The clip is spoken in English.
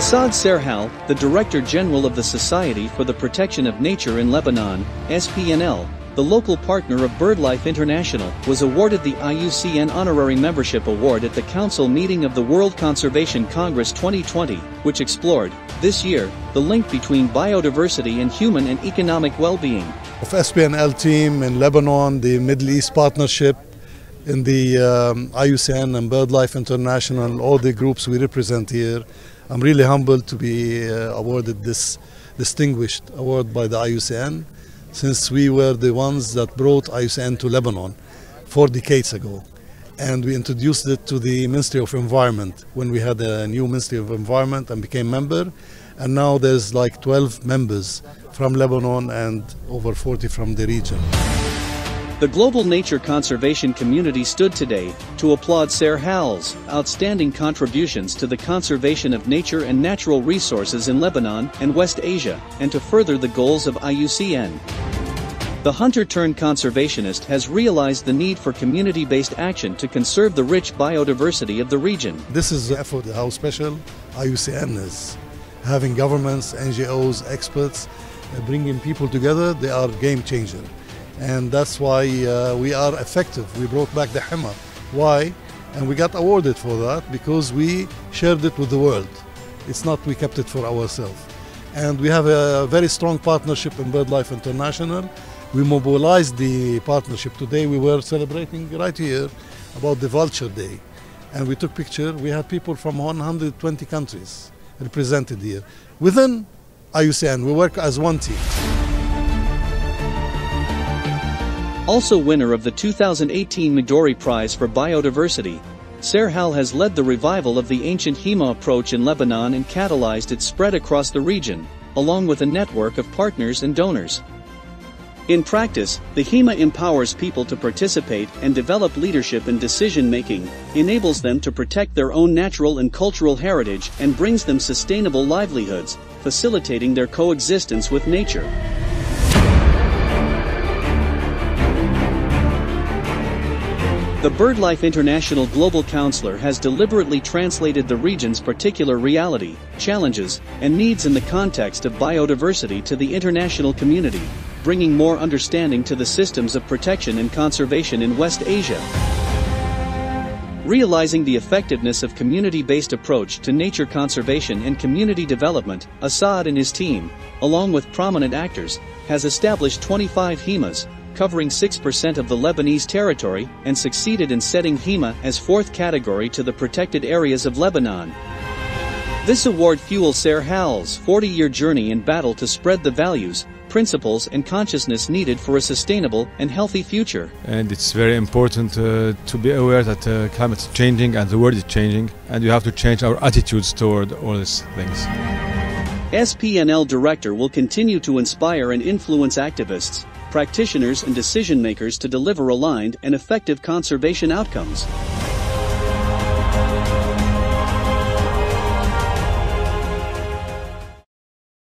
Assad Serhal, the Director General of the Society for the Protection of Nature in Lebanon, SPNL, the local partner of BirdLife International, was awarded the IUCN Honorary Membership Award at the Council meeting of the World Conservation Congress 2020, which explored, this year, the link between biodiversity and human and economic well-being. Of SPNL team in Lebanon, the Middle East partnership, in the IUCN and BirdLife International and all the groups we represent here, I'm really humbled to be awarded this distinguished award by the IUCN, since we were the ones that brought IUCN to Lebanon 4 decades ago. And we introduced it to the Ministry of Environment when we had a new Ministry of Environment and became member. And now there's like 12 members from Lebanon and over 40 from the region. The global nature conservation community stood today to applaud Serhal's outstanding contributions to the conservation of nature and natural resources in Lebanon and West Asia, and to further the goals of IUCN. The hunter-turned-conservationist has realized the need for community-based action to conserve the rich biodiversity of the region. This is the effort, how special IUCN is. Having governments, NGOs, experts, bringing people together, they are game-changer. And that's why we are effective. We brought back the Hima. Why? And we got awarded for that because we shared it with the world. It's not we kept it for ourselves. And we have a very strong partnership in BirdLife International. We mobilized the partnership. Today we were celebrating right here about the Vulture Day. And we took picture. We had people from 120 countries represented here. Within IUCN, we work as one team. Also winner of the 2018 Midori Prize for Biodiversity, Serhal has led the revival of the ancient Hima approach in Lebanon and catalyzed its spread across the region, along with a network of partners and donors. In practice, the Hima empowers people to participate and develop leadership in decision-making, enables them to protect their own natural and cultural heritage, and brings them sustainable livelihoods, facilitating their coexistence with nature. The BirdLife International Global Counselor has deliberately translated the region's particular reality, challenges, and needs in the context of biodiversity to the international community, bringing more understanding to the systems of protection and conservation in West Asia. Realizing the effectiveness of community-based approach to nature conservation and community development, Assad and his team, along with prominent actors, has established 25 HIMAs, covering 6% of the Lebanese territory, and succeeded in setting Hima as 4th category to the protected areas of Lebanon. This award fuels Serhal's 40-year journey in battle to spread the values, principles and consciousness needed for a sustainable and healthy future. And it's very important to be aware that climate is changing and the world is changing, and we have to change our attitudes toward all these things. SPNL Director will continue to inspire and influence activists, practitioners and decision-makers to deliver aligned and effective conservation outcomes.